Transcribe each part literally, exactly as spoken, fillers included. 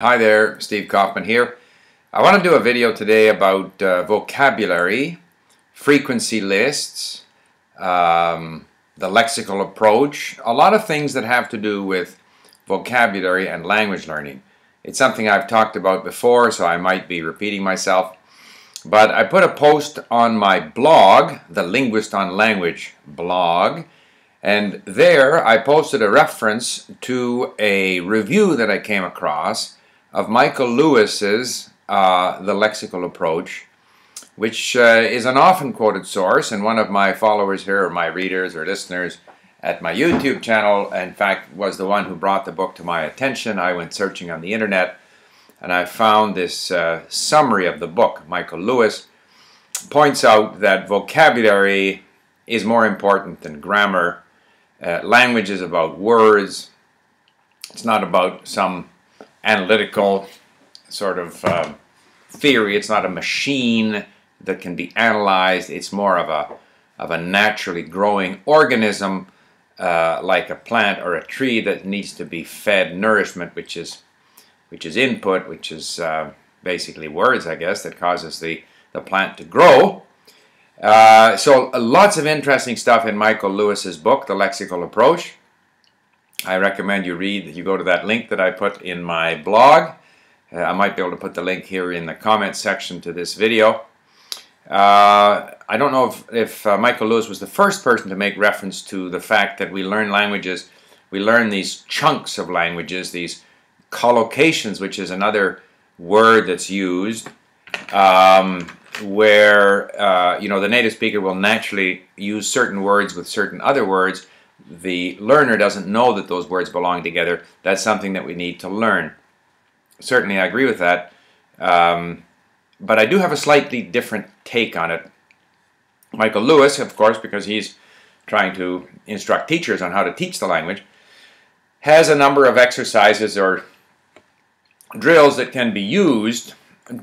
Hi there, Steve Kaufmann here. I want to do a video today about uh, vocabulary, frequency lists, um, the lexical approach, a lot of things that have to do with vocabulary and language learning. It's something I've talked about before, so I might be repeating myself. But I put a post on my blog, the Linguist on Language blog, and there I posted a reference to a review that I came across of Michael Lewis's uh, The Lexical Approach, which uh, is an often quoted source, and one of my followers here, or my readers or listeners at my YouTube channel, in fact, was the one who brought the book to my attention. I went searching on the internet, and I found this uh, summary of the book. Michael Lewis points out that vocabulary is more important than grammar. Uh, language is about words. It's not about some analytical sort of uh, theory. It's not a machine that can be analyzed. It's more of a of a naturally growing organism, uh, like a plant or a tree, that needs to be fed nourishment, which is which is input, which is uh, basically words, I guess, that causes the the plant to grow. Uh, so uh, lots of interesting stuff in Michael Lewis's book, The Lexical Approach. I recommend you read, you go to that link that I put in my blog. Uh, I might be able to put the link here in the comment section to this video. Uh, I don't know if, if uh, Michael Lewis was the first person to make reference to the fact that we learn languages, we learn these chunks of languages, these collocations, which is another word that's used, um, where uh, you know, the native speaker will naturally use certain words with certain other words. The learner doesn't know that those words belong together. That's something that we need to learn. Certainly I agree with that, um, but I do have a slightly different take on it. Michael Lewis, of course, because he's trying to instruct teachers on how to teach the language, has a number of exercises or drills that can be used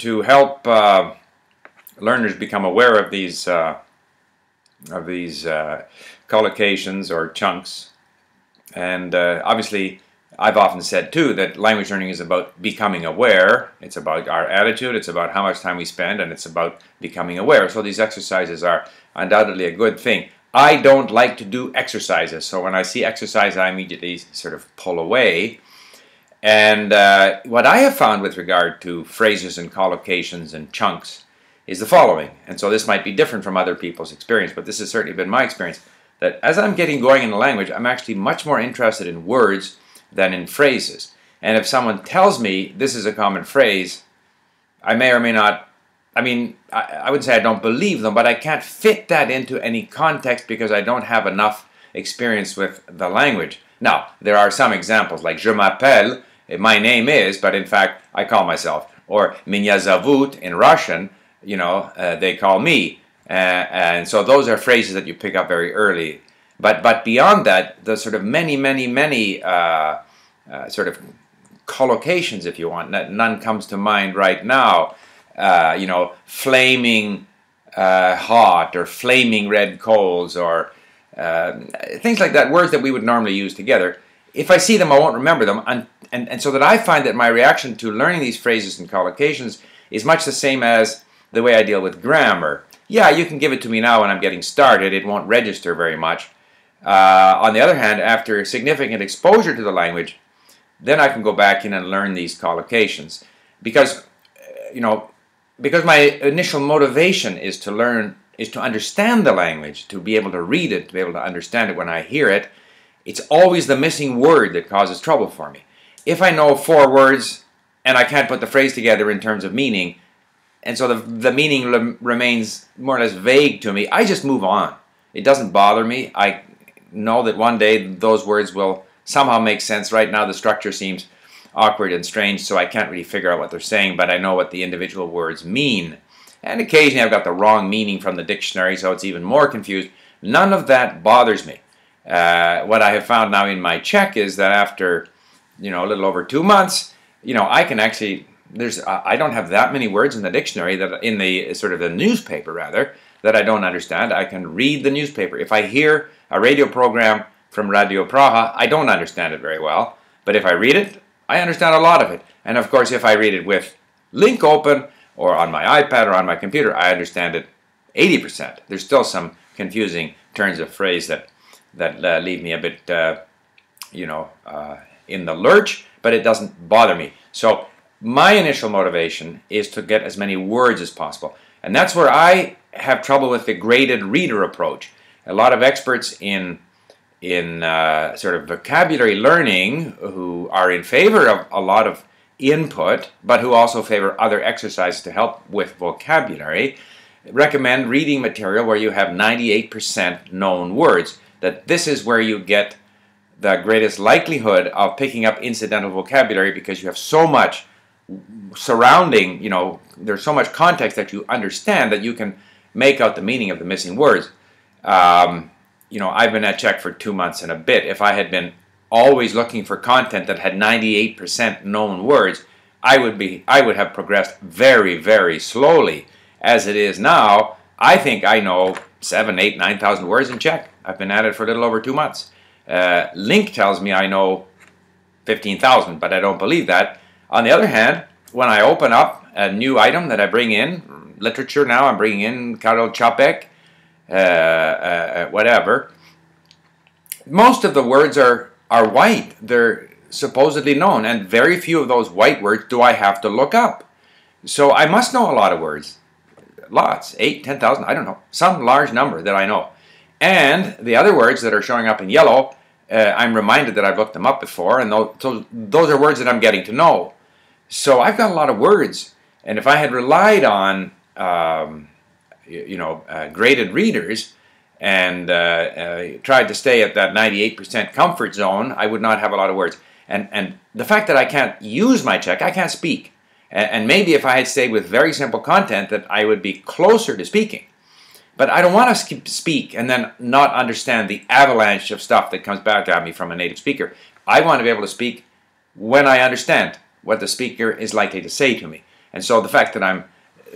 to help uh, learners become aware of these uh, of these uh, collocations or chunks. And uh, obviously I've often said too that language learning is about becoming aware. It's about our attitude, it's about how much time we spend, and it's about becoming aware. So these exercises are undoubtedly a good thing. I don't like to do exercises, so when I see exercise I immediately sort of pull away. And uh, what I have found with regard to phrases and collocations and chunks is the following, and so this might be different from other people's experience, but this has certainly been my experience, that as I'm getting going in the language, I'm actually much more interested in words than in phrases. And if someone tells me this is a common phrase, I may or may not, I mean, I, I would say I don't believe them, but I can't fit that into any context because I don't have enough experience with the language. Now, there are some examples, like je m'appelle, my name is, but in fact, I call myself, or меня зовут in Russian, you know, uh, they call me. Uh, and so those are phrases that you pick up very early. But but beyond that, the sort of many, many, many uh, uh, sort of collocations, if you want, none comes to mind right now. Uh, you know, flaming uh, hot, or flaming red coals, or uh, things like that, words that we would normally use together. If I see them, I won't remember them. And, and, and so that I find that my reaction to learning these phrases and collocations is much the same as the way I deal with grammar. Yeah, you can give it to me now when I'm getting started. It won't register very much. Uh, on the other hand, after significant exposure to the language, then I can go back in and learn these collocations. Because, you know, because my initial motivation is to learn, is to understand the language, to be able to read it, to be able to understand it when I hear it, it's always the missing word that causes trouble for me. If I know four words and I can't put the phrase together in terms of meaning, and so the, the meaning rem remains more or less vague to me, I just move on. It doesn't bother me. I know that one day those words will somehow make sense. Right now the structure seems awkward and strange, so I can't really figure out what they're saying, but I know what the individual words mean. And occasionally I've got the wrong meaning from the dictionary, so it's even more confused. None of that bothers me. Uh, what I have found now in my Czech is that after, you know, a little over two months, you know, I can actually... There's, I don't have that many words in the dictionary, that in the sort of the newspaper rather, that I don't understand. I can read the newspaper. If I hear a radio program from Radio Praha, I don't understand it very well. But if I read it, I understand a lot of it. And of course, if I read it with link open or on my iPad or on my computer, I understand it eighty percent. There's still some confusing turns of phrase that that uh, leave me a bit, uh, you know, uh, in the lurch, but it doesn't bother me. So my initial motivation is to get as many words as possible. And that's where I have trouble with the graded reader approach. A lot of experts in in uh, sort of vocabulary learning who are in favor of a lot of input, but who also favor other exercises to help with vocabulary, recommend reading material where you have ninety-eight percent known words. That this is where you get the greatest likelihood of picking up incidental vocabulary, because you have so much surrounding, you know, there's so much context that you understand that you can make out the meaning of the missing words. Um, you know, I've been at Czech for two months and a bit. If I had been always looking for content that had ninety-eight percent known words, I would be, I would have progressed very, very slowly. As it is now, I think I know seven, eight, nine thousand words in Czech. I've been at it for a little over two months. Uh, Link tells me I know fifteen thousand, but I don't believe that. On the other hand, when I open up a new item that I bring in, literature now, I'm bringing in Karol Czapek, uh, uh, whatever, most of the words are, are white. They're supposedly known, and very few of those white words do I have to look up. So I must know a lot of words. Lots, eight, ten thousand, I don't know, some large number that I know. And the other words that are showing up in yellow, uh, I'm reminded that I've looked them up before, and those, so those are words that I'm getting to know. So I've got a lot of words, and if I had relied on, um, you, you know, uh, graded readers and uh, uh, tried to stay at that ninety-eight percent comfort zone, I would not have a lot of words. And, and the fact that I can't use my Czech, I can't speak. And, and maybe if I had stayed with very simple content, that I would be closer to speaking. But I don't want to speak and then not understand the avalanche of stuff that comes back at me from a native speaker. I want to be able to speak when I understand what the speaker is likely to say to me. And so the fact that I'm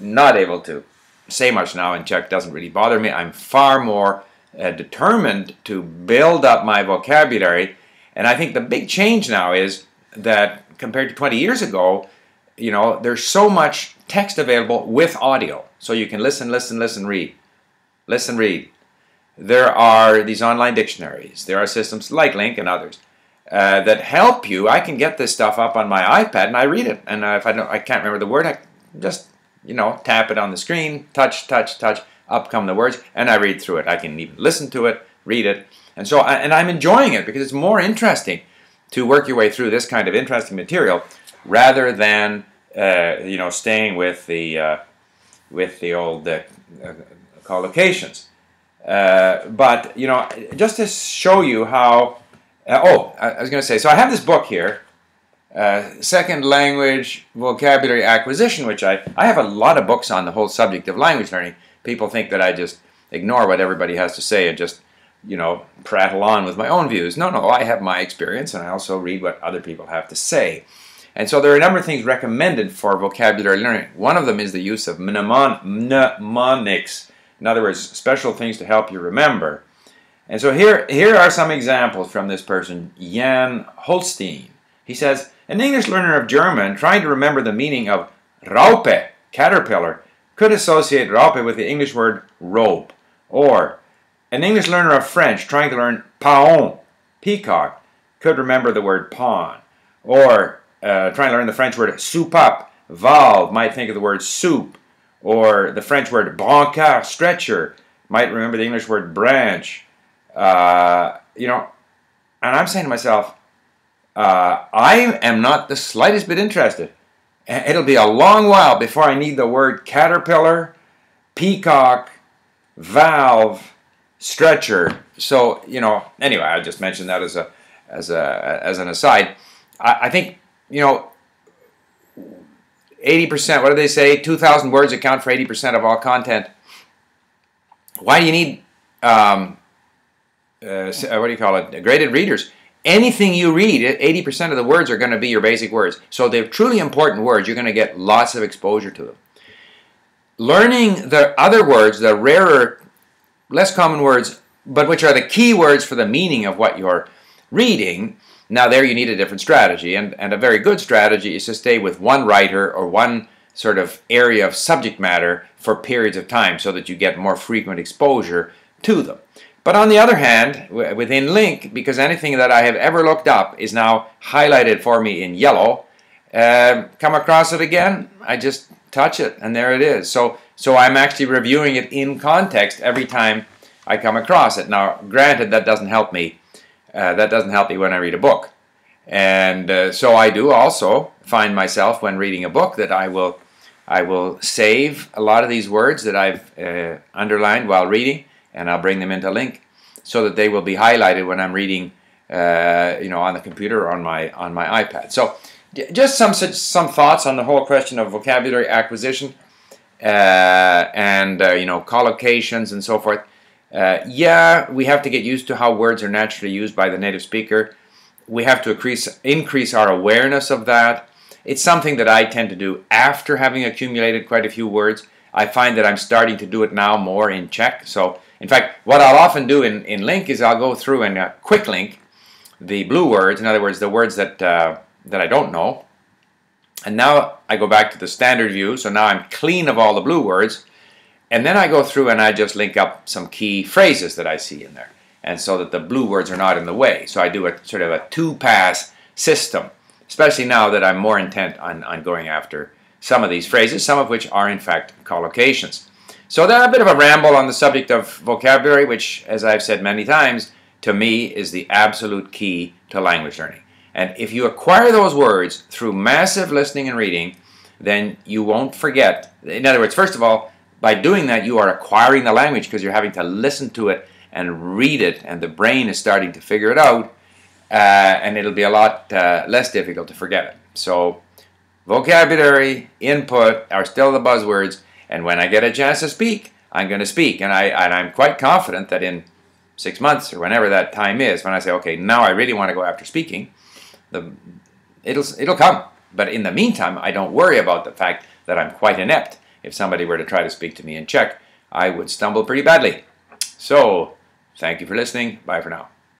not able to say much now in Czech doesn't really bother me. I'm far more uh, determined to build up my vocabulary. And I think the big change now is that compared to twenty years ago, you know, there's so much text available with audio. So you can listen, listen, listen, read. Listen, read. There are these online dictionaries. There are systems like Link and others uh, that help you. I can get this stuff up on my iPad and I read it. And uh, if I don't, I can't remember the word, I just, you know, tap it on the screen, touch, touch, touch, up come the words, and I read through it. I can even listen to it, read it, and so I, and I'm enjoying it because it's more interesting to work your way through this kind of interesting material rather than uh, you know, staying with the uh, with the old. Uh, uh, collocations. Uh, but, you know, just to show you how, uh, oh, I, I was going to say, so I have this book here, uh, Second Language Vocabulary Acquisition, which I, I have a lot of books on the whole subject of language learning. People think that I just ignore what everybody has to say and just, you know, prattle on with my own views. No, no, I have my experience and I also read what other people have to say. And so there are a number of things recommended for vocabulary learning. One of them is the use of mnemonics. In other words, special things to help you remember. And so here, here are some examples from this person, Jan Holstein. He says, an English learner of German trying to remember the meaning of Raupe, caterpillar, could associate Raupe with the English word rope. Or an English learner of French trying to learn paon, peacock, could remember the word pawn. Or Uh, trying to learn the French word soupape, valve, might think of the word soup, or the French word brancard, stretcher, might remember the English word branch, uh, you know, and I'm saying to myself, uh, I am not the slightest bit interested. It'll be a long while before I need the word caterpillar, peacock, valve, stretcher. So, you know, anyway, I just mentioned that as a, as a, as an aside. I, I think, you know, eighty percent, what do they say? two thousand words account for eighty percent of all content. Why do you need, um, uh, what do you call it, graded readers? Anything you read, eighty percent of the words are going to be your basic words. So they're truly important words. You're going to get lots of exposure to them. Learning the other words, the rarer, less common words, but which are the key words for the meaning of what you're reading, Now there you need a different strategy, and, and a very good strategy is to stay with one writer or one sort of area of subject matter for periods of time so that you get more frequent exposure to them. But on the other hand, within Link, because anything that I have ever looked up is now highlighted for me in yellow, uh, come across it again, I just touch it and there it is. So, so I'm actually reviewing it in context every time I come across it. Now granted, that doesn't help me. Uh, that doesn't help me when I read a book. And uh, so I do also find myself when reading a book that I will, I will save a lot of these words that I've uh, underlined while reading, and I'll bring them into Link so that they will be highlighted when I'm reading uh, you know, on the computer or on my, on my iPad. So just some, some thoughts on the whole question of vocabulary acquisition uh, and uh, you know, collocations and so forth. Uh, yeah, we have to get used to how words are naturally used by the native speaker. We have to increase, increase our awareness of that. It's something that I tend to do after having accumulated quite a few words. I find that I'm starting to do it now more in Czech. So, in fact, what I'll often do in, in Link is I'll go through and uh, quick link the blue words, in other words, the words that, uh, that I don't know. And now I go back to the standard view, so now I'm clean of all the blue words. And then I go through and I just link up some key phrases that I see in there, and so that the blue words are not in the way. So I do a sort of a two-pass system, especially now that I'm more intent on, on going after some of these phrases, some of which are in fact collocations. So that's a bit of a ramble on the subject of vocabulary, which, as I've said many times, to me is the absolute key to language learning. And if you acquire those words through massive listening and reading, then you won't forget. In other words, first of all, by doing that, you are acquiring the language because you're having to listen to it and read it, and the brain is starting to figure it out, uh, and it'll be a lot uh, less difficult to forget it. So vocabulary, input are still the buzzwords, and when I get a chance to speak, I'm going to speak, and, I, and I'm quite confident that in six months or whenever that time is, when I say, okay, now I really want to go after speaking, the, it'll, it'll come. But in the meantime, I don't worry about the fact that I'm quite inept. If somebody were to try to speak to me in Czech, I would stumble pretty badly. So, thank you for listening. Bye for now.